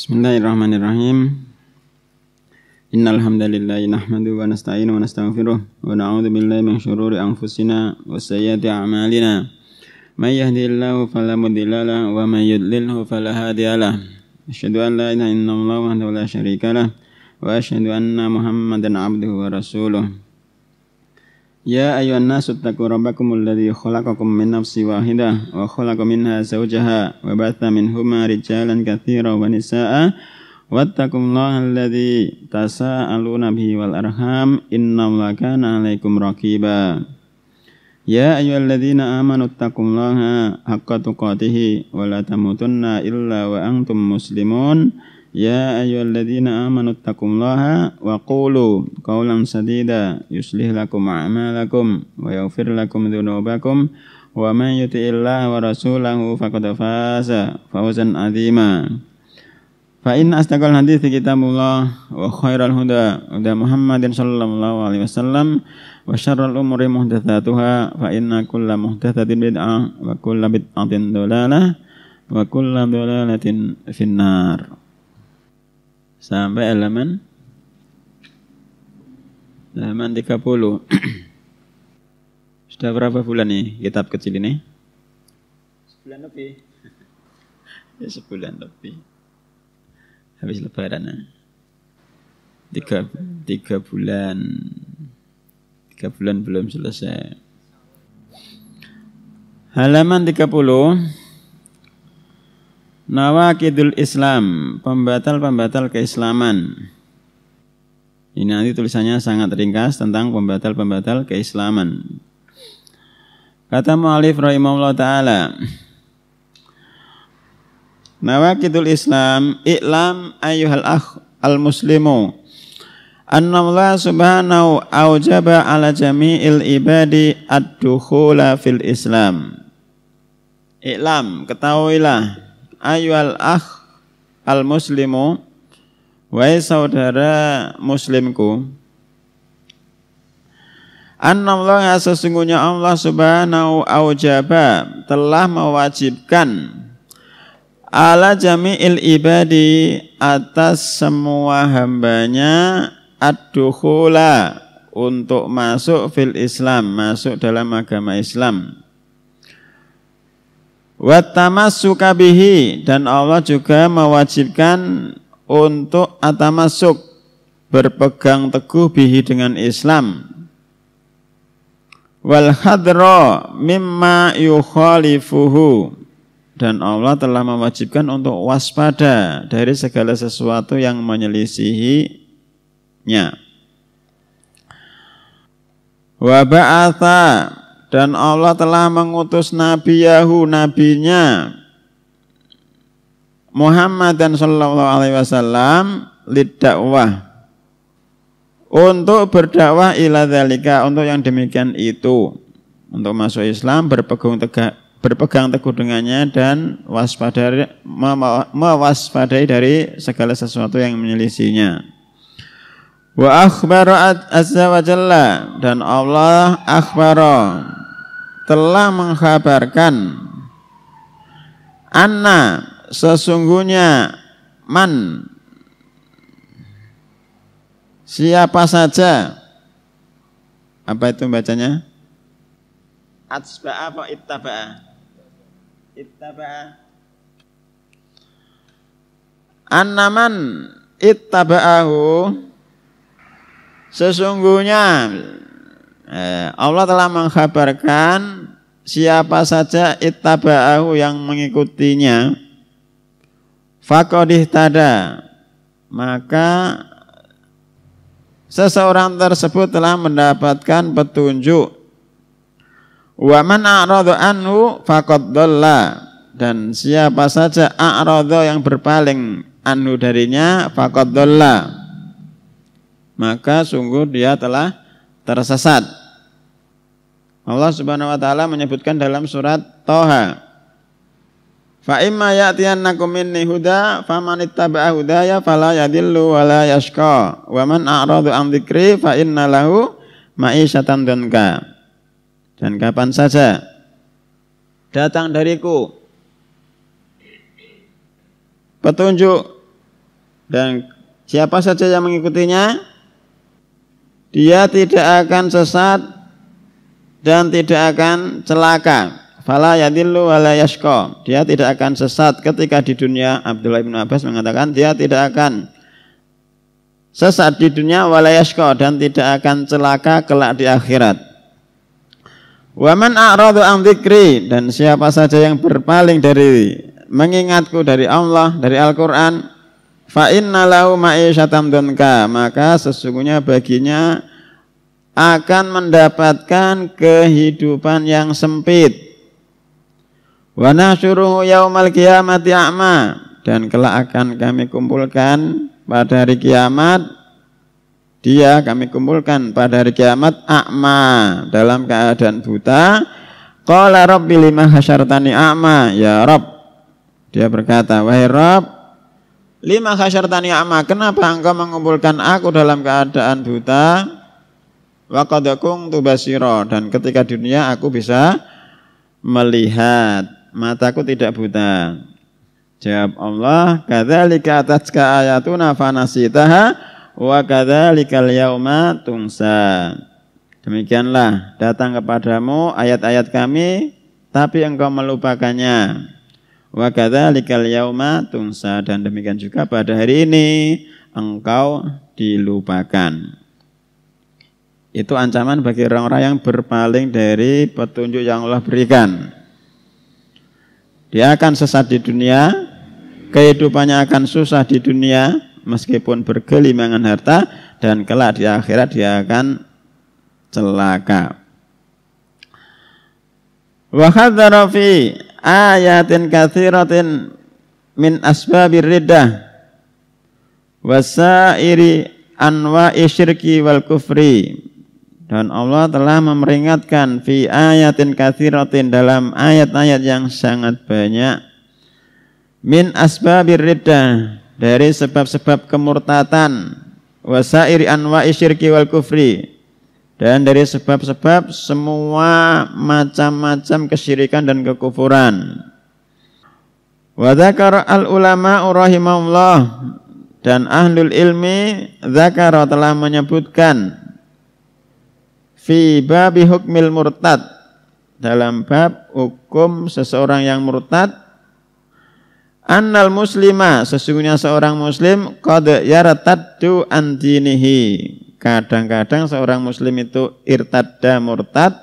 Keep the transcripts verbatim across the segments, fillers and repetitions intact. Bismillahirrahmanirrahim. Innal hamdalillah nahmaduhu wa nasta'inuhu wa nastaghfiruh wa na'udzu billahi min syururi anfusina wa sayyiati a'malina. May yahdihillahu fala mudilla lahu wa may yudlilhu fala hadiya lahu. Asyhadu an la ilaha illallah wahdahu la syarika lahu wa asyhadu anna Muhammadan 'abduhu wa rasuluh. Ya ayyuhan nasu ittaqu rabbakumul ladzi khalaqakum min nafsin wahidah wa khalaqa minha zawjaha wa ba'atha minhuma rijalan katsiran wa nisaa'a wattaqullahal ladzi tasaa'aluna bihi wal arham innallaha kana 'alaikum raqiba. Ya ayyuhalladzina amanu ittaqullaha haqqa tuqatih wa la tamutunna illa wa antum muslimun. Ya ayyuhalladzina amanu taqullaha wa qulu qawlan sadida yuslih lakum a'malakum wa yaghfir lakum dhunubakum wa man yuti'illaha wa rasulahu faqad faza fawzan 'azima. Fa in astaqal hadithi kitabullah wa khairal huda huda Muhammadin sallallahu alaihi wasallam wa syarrul umuri muhdatsatuha fa inna kulla muhdatsatin bid'ah wa kullu bid'atin dhalalah wa kullu dhalalatin finnar. Sampai halaman halaman tiga puluh. Sudah berapa bulan nih kitab kecil ini? Sebulan lebih. Ya, sebulan lebih. Habis lebaran. Tiga, tiga bulan. Tiga bulan belum selesai. Halaman tiga puluh. Nawaqidul Islam, pembatal-pembatal keislaman. Ini nanti tulisannya sangat ringkas tentang pembatal-pembatal keislaman. Kata mu'alif rahimahullah ta'ala, Nawaqidul Islam, i'lam ayyuhal akh al-muslimu annallah subhanahu aujaba ala jami'il ibadi adduhula fil-islam. I'lam, ketahuilah ayyuhal akh al-muslimu, wahai saudara muslimku, annallaha sesungguhnya Allah subhanahu aujaba telah mewajibkan ala jami'il ibadi atas semua hambanya ad-dukhula untuk masuk fil Islam, masuk dalam agama Islam. Wa tamassuka bihi, dan Allah juga mewajibkan untuk atamasuk berpegang teguh bihi dengan Islam. Wal hadra mimma yukhalifuhu, dan Allah telah mewajibkan untuk waspada dari segala sesuatu yang menyelisihinya. Wa ba'atha, dan Allah telah mengutus Nabiyahu, nabinya Muhammadan sallallahu alaihi wasallam, lidakwah, untuk berdakwah ila dhalika, untuk yang demikian itu, untuk masuk Islam, berpegang teguh, berpegang teguh dengannya, dan waspada, mewaspadai dari segala sesuatu yang menyelisihinya. Wa akhbarat azza wajalla, dan Allah akhbara telah mengkhabarkan, anna sesungguhnya, man siapa saja, apa itu bacanya? Atba'a apa ittabaa? Ittabaa. Anna man ittabaahu, sesungguhnya eh, Allah telah mengkhabarkan siapa saja ittabaahu yang mengikutinya, faqad ihtada, maka seseorang tersebut telah mendapatkan petunjuk. Wa man a'radhu anhu faqad dalla, dan siapa saja a'radhu yang berpaling anhu darinya, faqad dalla, maka sungguh dia telah tersesat. Allah subhanahu wa ta'ala menyebutkan dalam surat Toha, fa imma ya'tiyannakum minni huda faman ittaba'a hudaya fala yadillu wa la yashqa wa man a'radu an dzikri fa inna lahu ma'isyatan dunka. Dan kapan saja datang dariku petunjuk Dan siapa saja yang mengikutinya, dia tidak akan sesat dan tidak akan celaka. Fala yadillu wa la yashqa. Dia tidak akan sesat ketika di dunia. Abdullah bin Abbas mengatakan dia tidak akan sesat di dunia, wa la yashqa, dan tidak akan celaka kelak di akhirat. Wa man a'radhu an dzikri, dan siapa saja yang berpaling dari mengingatku, dari Allah, dari Al-Qur'an, fa inna lahu ma'isyatan dunka, maka sesungguhnya baginya akan mendapatkan kehidupan yang sempit. Wa nahsyuruhu yaumal qiyamati a'ma, dan kelak akan kami kumpulkan pada hari kiamat dia kami kumpulkan pada hari kiamat a'ma, dalam keadaan buta. Qala rabbi lima khasyartani a'ma, ya Rob, dia berkata, wahai Rob, lima khasyartani a'ma, kenapa engkau mengumpulkan aku dalam keadaan buta? Wa qad kuntu basira, dan ketika dunia aku bisa melihat, mataku tidak buta. Jawab Allah, kadzalika atska ayatuna fanasitaha wa kadzalikal yauma tunsa, demikianlah datang kepadamu ayat-ayat kami tapi engkau melupakannya. Wa kadzalikal yauma tunsa, dan demikian juga pada hari ini engkau dilupakan. Itu ancaman bagi orang-orang yang berpaling dari petunjuk yang Allah berikan. Dia akan sesat di dunia, kehidupannya akan susah di dunia meskipun bergelimangan harta, dan kelak di akhirat dia akan celaka. Wa hadra fi ayatin katsiratin min asbabir riddah wasairi anwa'i syirki wal kufri, dan Allah telah memperingatkan fi ayatin katsiratin, dalam ayat-ayat yang sangat banyak, min asbabir riddah, dari sebab-sebab kemurtatan, wasairi anwa'i syirki wal kufri, dan dari sebab-sebab semua macam-macam kesyirikan dan kekufuran. Wa dzakara al ulama rahimahullah, dan ahlul ilmi dzakara telah menyebutkan fi babi hukmil murtad, dalam bab hukum seseorang yang murtad, annal muslima, sesungguhnya seorang muslim, qad yartaddu an dinihi, kadang-kadang seorang muslim itu irtadda, murtad,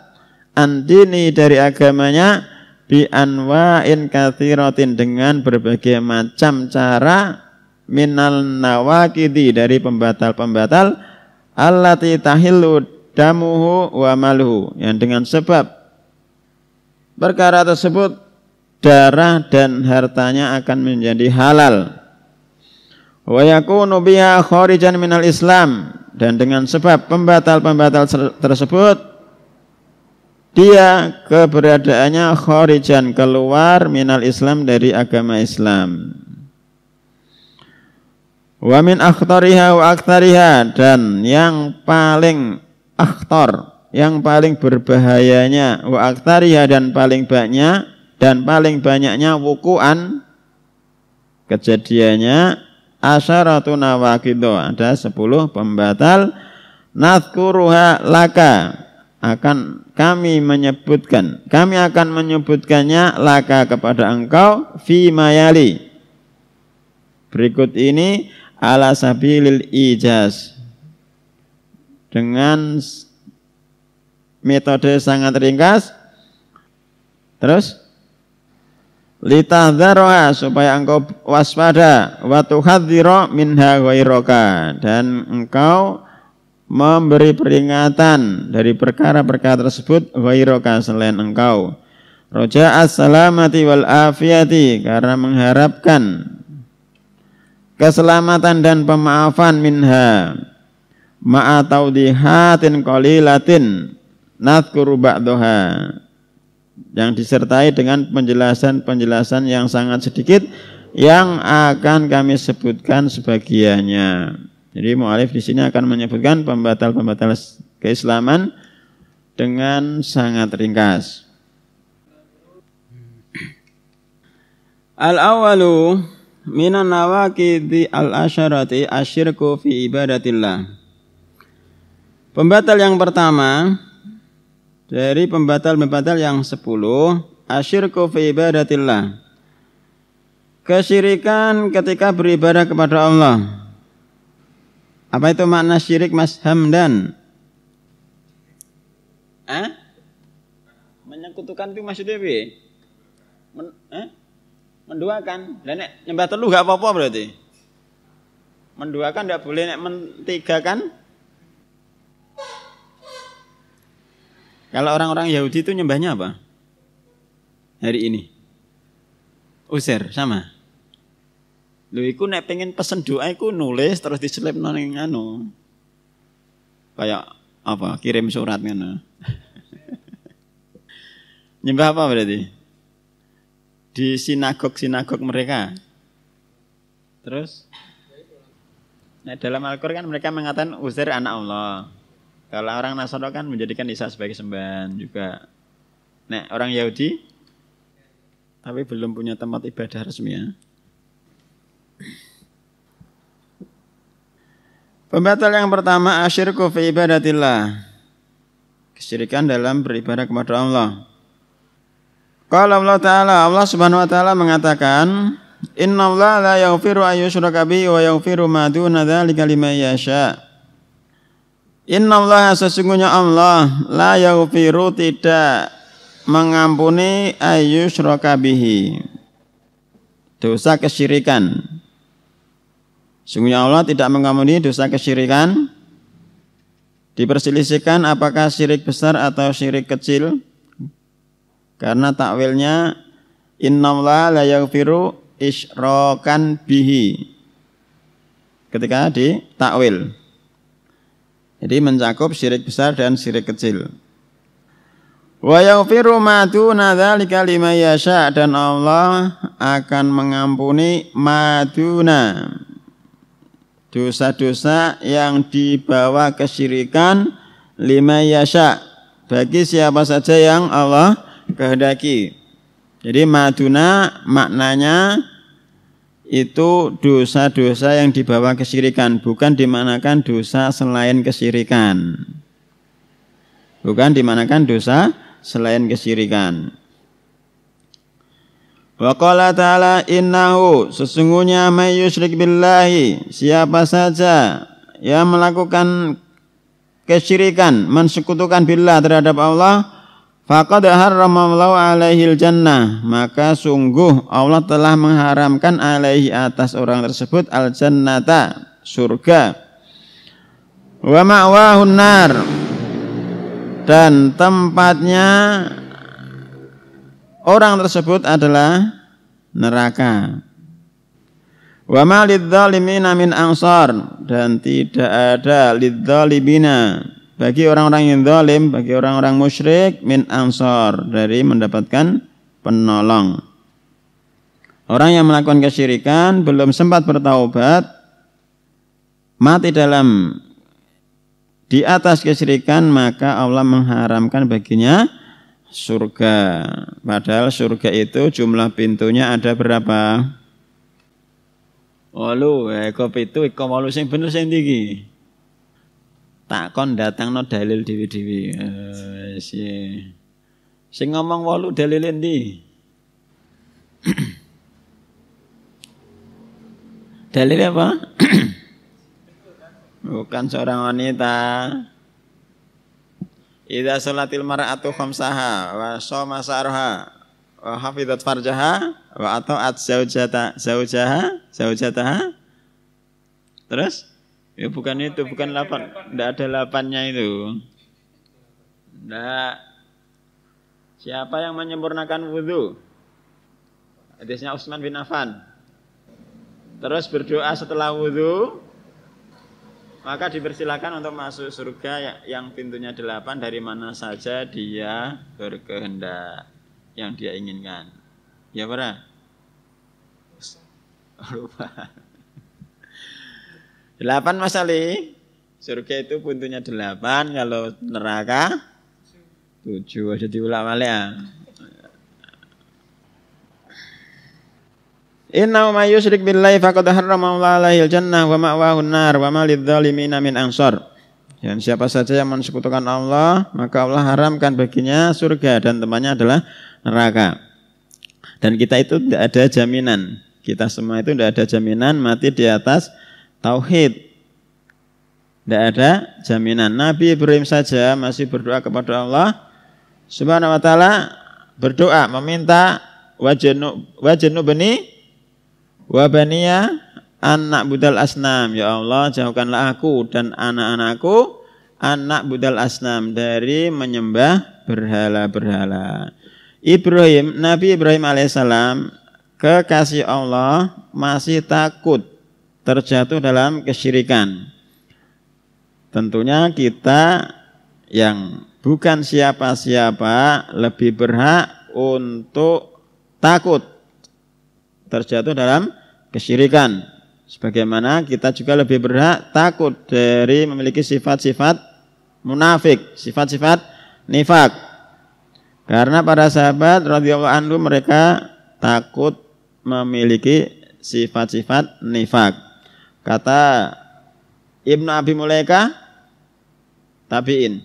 andini, dari agamanya, bi anwa'in katsiratin, dengan berbagai macam cara, minal nawaqidi, dari pembatal-pembatal, allati tahillu damuhu wa maluhu, yang dengan sebab perkara tersebut darah dan hartanya akan menjadi halal. Wa yakunu biha kharijan minal Islam, dan dengan sebab pembatal-pembatal tersebut dia keberadaannya kharijan, keluar, minal Islam, dari agama Islam. Wa min akhtariha wa akhtariha, dan yang paling akhtar, yang paling berbahayanya, wa akhtariha, dan paling banyak, dan paling banyaknya, wuku'an, kejadiannya, asharatu nawaqido, ada sepuluh pembatal, nadhkuruha laka, akan kami menyebutkan, kami akan menyebutkannya laka, kepada engkau, fi mayali, berikut ini, ala sabilil ijaz, dengan metode sangat ringkas. Terus litahdzarha, supaya engkau waspada, wa tuhadzira minha ghairaka, dan engkau memberi peringatan dari perkara-perkara tersebut, ghairaka, selain engkau, roja as-salamati wal afiyati, karena mengharapkan keselamatan dan pemaafan, minha ma'a tawdihatin qalilatin nadhkuru ba'daha, yang disertai dengan penjelasan-penjelasan yang sangat sedikit yang akan kami sebutkan sebagiannya. Jadi mu'alif di sini akan menyebutkan pembatal-pembatal keislaman dengan sangat ringkas. Al-awalu Minan nawaqidi al-asyarati asyirku fi ibadatillah. Pembatal yang pertama dari pembatal-pembatal yang sepuluh, asyirku fi ibadatillah, kesyirikan ketika beribadah kepada Allah. Apa itu makna syirik, Mas Hamdan? Hah? Menyekutukan itu maksudnya apa? Men, eh? Menduakan. Dan nek nyembah telu gak apa-apa berarti. Menduakan enggak boleh, nek mentigakan. Kalau orang-orang Yahudi itu nyembahnya apa? Hari ini. User sama. Lho iku nek pengen pesen doa iku nulis terus diselipno ning anu. Kayak apa? Kirim surat ngono. Nyembah apa berarti? Di sinagog-sinagog mereka. Terus, nah dalam Al-Qur'an kan mereka mengatakan Uzair anak Allah. Kalau orang Nasrani kan menjadikan Isa sebagai sembahan juga. Nah orang Yahudi, tapi belum punya tempat ibadah resmi ya. Pembatal yang pertama, asyirku fi ibadatillah, kesyirikan dalam beribadah kepada Allah. Qala Allah Ta'ala, Allah Subhanahu wa Ta'ala mengatakan, "Innallaha la yaghfiru an yushraka bihi wa yaghfiru ma duna dzalika liman yasha." Innallaha sesungguhnya Allah, la yaghfiru tidak mengampuni ay yushraka bihi, dosa kesyirikan. Sesungguhnya Allah tidak mengampuni dosa kesyirikan. Diperselisihkan apakah syirik besar atau syirik kecil. Karena takwilnya innallaha la yaghfiru isyrakan bihi ketika di takwil. Jadi mencakup syirik besar dan syirik kecil. Wa yaghfiru ma duna dzalika liman yasha, dan Allah akan mengampuni maduna, dosa-dosa yang dibawa kesyirikan, liman yasha, bagi siapa saja yang Allah kehendaki. Jadi maduna maknanya itu dosa-dosa yang dibawa kesyirikan, bukan dimanakan dosa selain kesyirikan. Bukan dimanakan dosa selain kesyirikan. Wa qala ta'ala, innahu sesungguhnya may yusyrik billahi, siapa saja yang melakukan kesyirikan, mensekutukan billah terhadap Allah, faqad harramallahu alaihil jannah, maka sungguh Allah telah mengharamkan alaihi atas orang tersebut al jannata, surga, wa ma'wahun nar, dan tempatnya orang tersebut adalah neraka, wa ma lidzalimina min ansar, dan tidak ada lidzalimina bagi orang-orang yang zalim, bagi orang-orang musyrik, min ansor, dari mendapatkan penolong. Orang yang melakukan kesyirikan belum sempat bertaubat, mati dalam di atas kesyirikan, maka Allah mengharamkan baginya surga. Padahal surga itu jumlah pintunya ada berapa? Walu, eko pitu, eko walu sing bener sing tinggi. Tak kon datang no dalil dewi-dewi. Uh, si, si ngomong walu dalil endi? Dalil apa? Bukan seorang wanita. Idza salatil mar'atu khamsaha wa shoma sa'raha wa hafizat farjaha wa ata'at zaujata zaujaha zaujataha. Terus? Ya bukan itu, bukan lapan, tidak ada lapannya itu. Tidak. Siapa yang menyempurnakan wudhu? Hadisnya Utsman bin Affan. Terus berdoa setelah wudhu, maka dipersilakan untuk masuk surga yang pintunya delapan, dari mana saja dia berkehendak, yang dia inginkan. Ya para? Lupa. Delapan Mas Ali, surga itu pintunya delapan, kalau neraka tujuh, ada diulang balik ya. Inna may yusyrik billahi faqad harrama Allahu alaihil jannah wa ma'wahu an-nar wa ma lidh-dhalimina min ansar. Dan siapa saja yang mensekutukan Allah, maka Allah haramkan baginya surga dan temannya adalah neraka. Dan kita itu tidak ada jaminan. Kita semua itu tidak ada jaminan mati di atas tauhid. Tidak ada jaminan. Nabi Ibrahim saja masih berdoa kepada Allah subhanahu wa ta'ala, berdoa meminta wajenu bani wabaniya anak budal asnam. Ya Allah, jauhkanlah aku dan anak-anakku anak budal asnam dari menyembah berhala-berhala. Ibrahim, Nabi Ibrahim alaihissalam, kekasih Allah, masih takut terjatuh dalam kesyirikan. Tentunya kita yang bukan siapa-siapa lebih berhak untuk takut terjatuh dalam kesyirikan, sebagaimana kita juga lebih berhak takut dari memiliki sifat-sifat munafik, sifat-sifat nifak. Karena para sahabat radhiyallahu anhu mereka takut memiliki sifat-sifat nifak. Kata Ibnu Abi Mulaika, tabi'in,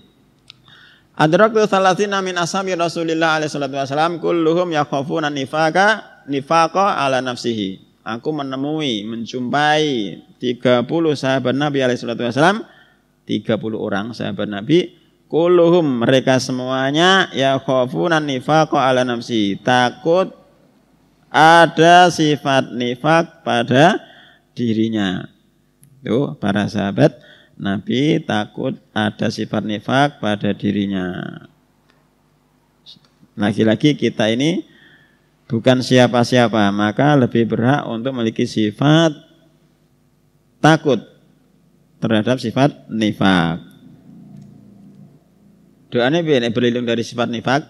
adraktu thalathina min ashabi Rasulillah alaihi salatu wasallam kulluhum yakhafuna nifaqa nifaqa ala nafsihi. Aku menemui, menjumpai tiga puluh sahabat Nabi alaihi salatu wasallam, tiga puluh orang sahabat Nabi, kulluhum mereka semuanya yakhafuna nifaqa ala nafsihi, takut ada sifat nifak pada dirinya. Tuh, para sahabat Nabi takut ada sifat nifak pada dirinya. Lagi-lagi kita ini bukan siapa-siapa, maka lebih berhak untuk memiliki sifat takut terhadap sifat nifak. Doanya berlindung dari sifat nifak.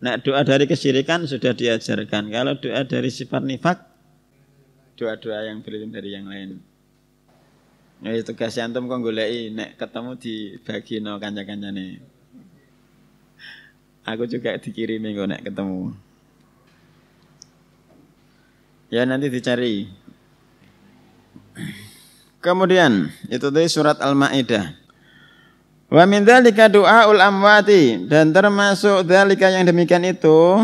Nah, doa dari kesyirikan sudah diajarkan. Kalau doa dari sifat nifak, doa-doa yang berlindung dari yang lain. Nah, tugas antum kok goleki nek ketemu dibagino kanca-kancane. Aku juga dikirimi kok nek ketemu. Ya, nanti dicari. Kemudian itu tadi surat Al-Maidah. Wa min dzalika du'aul amwati, dan termasuk dzalika yang demikian itu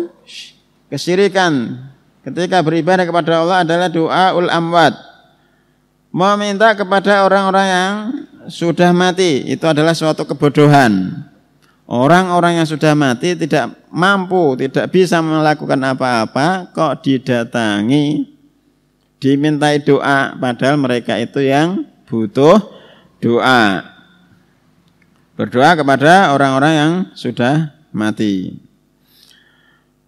kesyirikan ketika beribadah kepada Allah adalah du'aul amwat. Meminta kepada orang-orang yang sudah mati itu adalah suatu kebodohan. Orang-orang yang sudah mati tidak mampu, tidak bisa melakukan apa-apa, kok didatangi, dimintai doa, padahal mereka itu yang butuh doa. Berdoa kepada orang-orang yang sudah mati.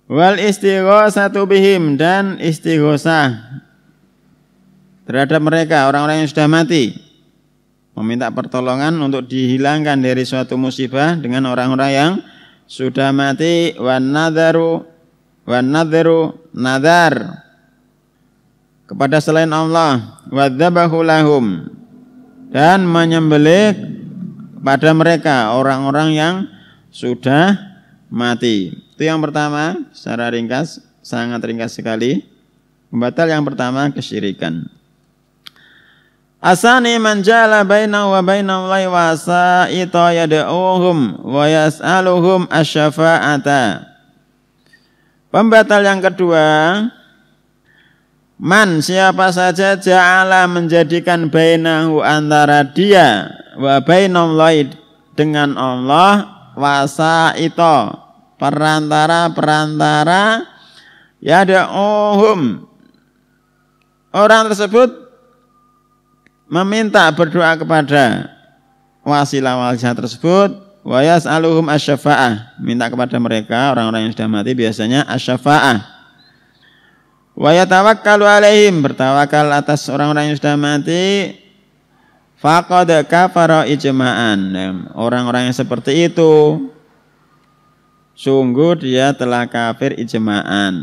Wal istighosatu bihim, dan istighosah terhadap mereka, orang-orang yang sudah mati, meminta pertolongan untuk dihilangkan dari suatu musibah dengan orang-orang yang sudah mati. Wan nadharu, wan nadharu, nadhar kepada selain Allah. Wadzabahu lahum, dan menyembelih kepada mereka, orang-orang yang sudah mati. Itu yang pertama, secara ringkas, sangat ringkas sekali, pembatal yang pertama kesyirikan. Asani man jala bainahu wa bainahu lai wa sa'ita yada'uhum wa yas'aluhum asyafa'ata. Pembatal yang kedua, man siapa saja ja'ala menjadikan bainahu antara dia wa bainahu lai dengan Allah wa sa'ita perantara-perantara yada'uhum, orang tersebut meminta berdoa kepada wasilah-wasilah tersebut. Wa yas'aluhum asy-syafa'ah, minta kepada mereka orang-orang yang sudah mati biasanya asy-syafa'ah. Wa yatawakkalu alaihim, bertawakal atas orang-orang yang sudah mati. Faqad kafara ijma'an, orang-orang yang seperti itu sungguh dia telah kafir ijma'an.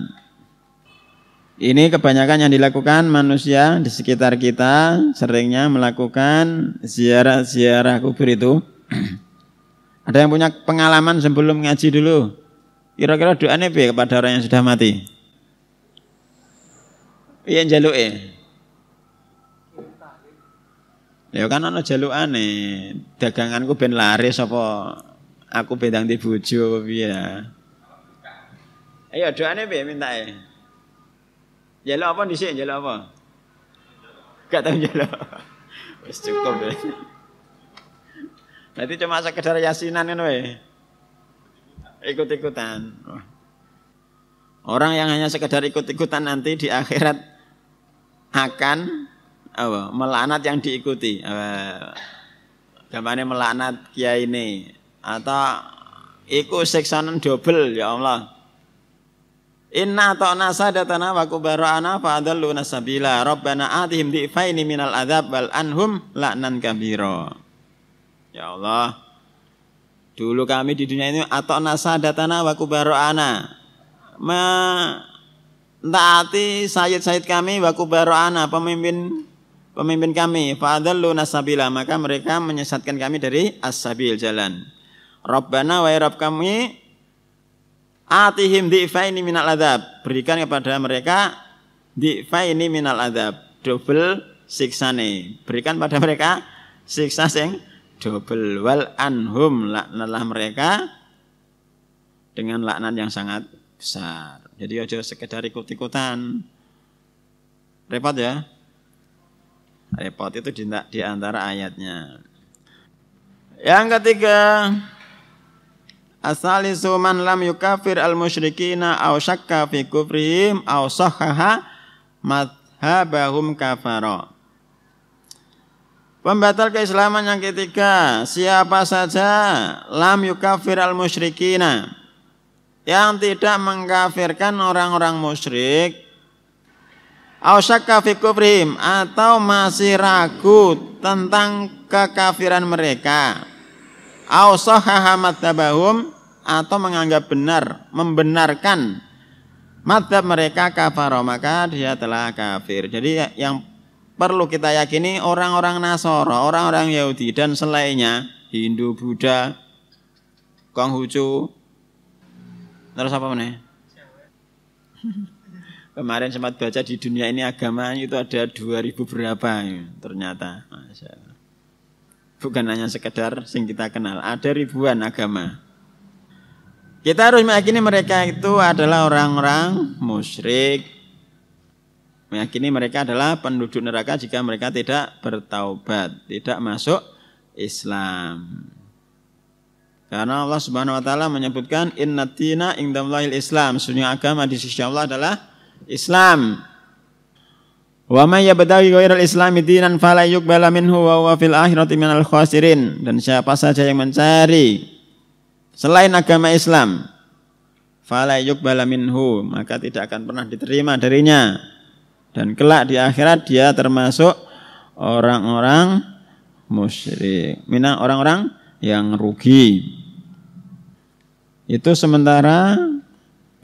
Ini kebanyakan yang dilakukan manusia di sekitar kita, seringnya melakukan ziarah-ziarah kubur itu. Ada yang punya pengalaman sebelum ngaji dulu, kira-kira doanya be kepada orang yang sudah mati? Piye njaluke? Ya kan ana jalukane. Daganganku ben laris apa aku ben ndang bojo apa piye ya. Ayo doane piye mintake? Njaluk apa dhisik njaluk apa? Gak tau njaluk. Wis cukup ya. Nanti cuma sekedar yasinan ngono wae. Ikut-ikutan. Orang yang hanya sekedar ikut-ikutan nanti di akhirat akan apa, melaknat yang diikuti. Gambarnya melaknat kiai ini atau ikut seksanan double ya Allah. Inna ta'na sadatana wa kubara'ana fa'adalluna sabila. Rabbana atihim di'faini minal adhab wal anhum la'nan kabira. Ya Allah, dulu kami di dunia ini ta'na sadatana wa kubara'ana, mentaati sayyid-sayyid kami wa kubara'ana, pemimpin pemimpin kami, fa'adalluna sabila, maka mereka menyesatkan kami dari as-sabil, jalan. Rabbana wa rabb kami atihim di'faini minal adzab, berikan kepada mereka di'faini minal adzab, double siksane, berikan pada mereka siksa sing double, wal anhum, laknatlah mereka dengan laknat yang sangat besar. Jadi aja sekedar ikut-ikutan. Repot ya? Repot itu di, di antara ayatnya. Yang ketiga, asalisu man lam yukafir al-musyrikina aw syakka fi kufrihim aw sahhaha madhhabahum kafara. Pembatal keislaman yang ketiga, siapa saja lam yukafir al-musyrikina, yang tidak mengkafirkan orang-orang musyrik, aw syakka fi kufrihim, atau masih ragu tentang kekafiran mereka, aw sahhaha madzhabahum, atau menganggap benar, membenarkan madzhab mereka, kafara, maka dia telah kafir. Jadi yang perlu kita yakini, orang-orang Nasara, orang-orang Yahudi dan selainnya, Hindu, Buddha, Konghucu, terus apa meneh? Kemarin sempat baca di dunia ini agama itu ada dua ribu berapa ya, ternyata. Bukan hanya sekedar sing kita kenal, ada ribuan agama. Kita harus meyakini mereka itu adalah orang-orang musyrik. Meyakini mereka adalah penduduk neraka jika mereka tidak bertaubat, tidak masuk Islam. Karena Allah Subhanahu wa taala menyebutkan innatina indallahil Islam, sunnya agama di sisi Allah adalah Islam. Wa may yabtaghi ghairal islami dinan fala yuqbala minhu wa huwa fil akhirati minal khasirin, dan siapa saja yang mencari selain agama Islam, fala yuqbala minhu, maka tidak akan pernah diterima darinya, dan kelak di akhirat dia termasuk orang-orang musyrik, minang orang-orang yang rugi. Itu sementara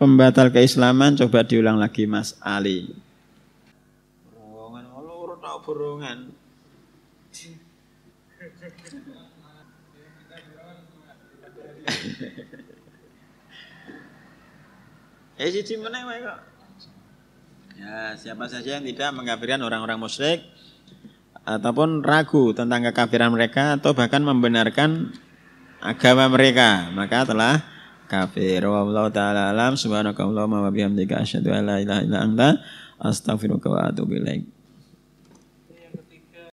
pembatal keislaman. Coba diulang lagi Mas Ali. Borongan, loro tau borongan. Eh siji meneh wae kok. Ya, siapa saja yang tidak mengkafirkan orang-orang musyrik, ataupun ragu tentang kekafiran mereka, atau bahkan membenarkan agama mereka, maka telah kafir. Wallahu ta'ala alam. Subhanakallahumma wa bihamdika asyhadu an la ilaha illa anta astaghfiruka wa atubu ilaik.